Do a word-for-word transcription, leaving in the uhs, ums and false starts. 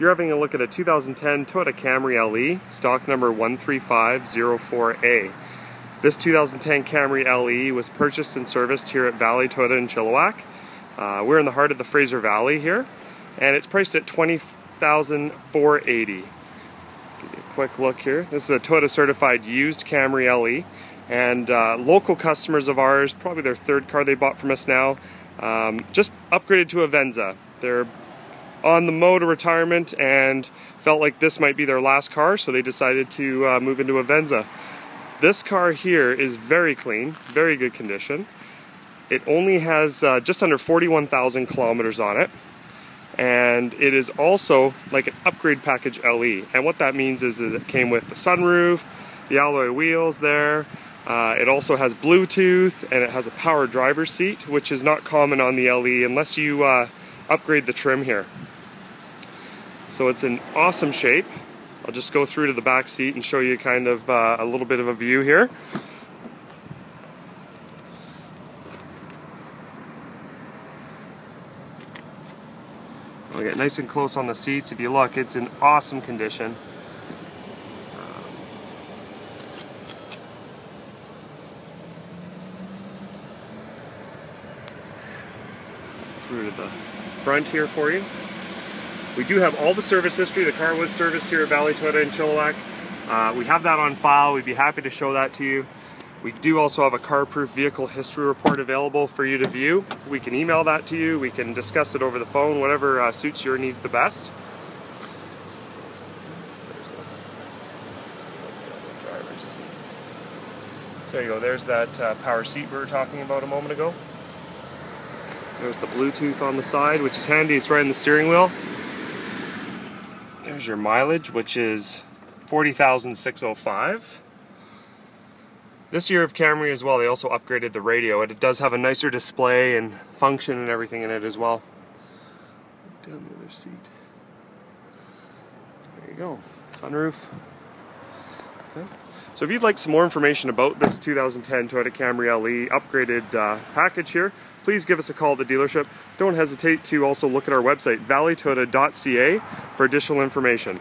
You're having a look at a two thousand ten Toyota Camry L E, stock number one three five zero four A. This two thousand ten Camry L E was purchased and serviced here at Valley Toyota in Chilliwack. Uh, we're in the heart of the Fraser Valley here, and it's priced at twenty thousand four hundred eighty dollars. Give you a quick look here. This is a Toyota certified used Camry L E, and uh, local customers of ours, probably their third car they bought from us now, um, just upgraded to a Venza. They're on the mode of retirement and felt like this might be their last car, so they decided to uh, move into a Venza. This car here is very clean, very good condition. It only has uh, just under forty-one thousand kilometers on it, and it is also like an upgrade package L E. And what that means is, is it came with the sunroof, the alloy wheels there. Uh, it also has Bluetooth, and it has a power driver's seat, which is not common on the L E unless you uh, upgrade the trim here. So it's in awesome shape. I'll just go through to the back seat and show you kind of uh, a little bit of a view here. I'll get nice and close on the seats. If you look, it's in awesome condition. Um, through to the front here for you. We do have all the service history. The car was serviced here at Valley Toyota in Chilliwack. Uh, we have that on file. We'd be happy to show that to you. We do also have a CarProof vehicle history report available for you to view. We can email that to you. We can discuss it over the phone, whatever uh, suits your needs the best. So there's a driver's seat. So there you go. There's that uh, power seat we were talking about a moment ago. There's the Bluetooth on the side, which is handy. It's right in the steering wheel. There's your mileage, which is forty thousand six hundred five. This year of Camry as well, they also upgraded the radio. It does have a nicer display and function and everything in it as well. Down the other seat. There you go. Sunroof. Okay. So if you'd like some more information about this two thousand ten Toyota Camry L E upgraded uh, package here, please give us a call at the dealership. Don't hesitate to also look at our website, valley toyota dot C A, for additional information.